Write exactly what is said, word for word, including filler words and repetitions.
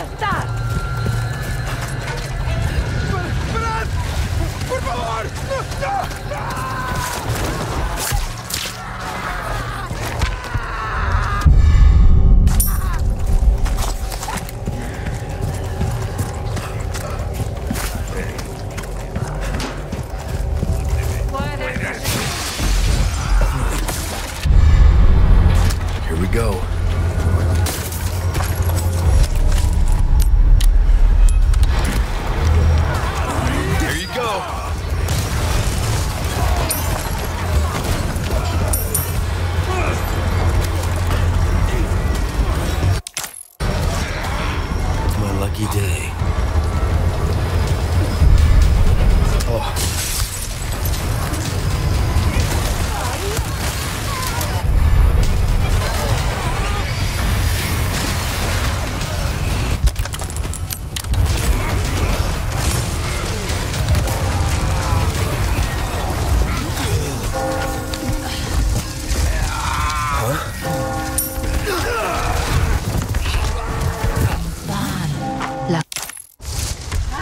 estás? ¡Esperad! ¡Por favor! ¡No! ¡No! Go. There you go. It's my lucky day.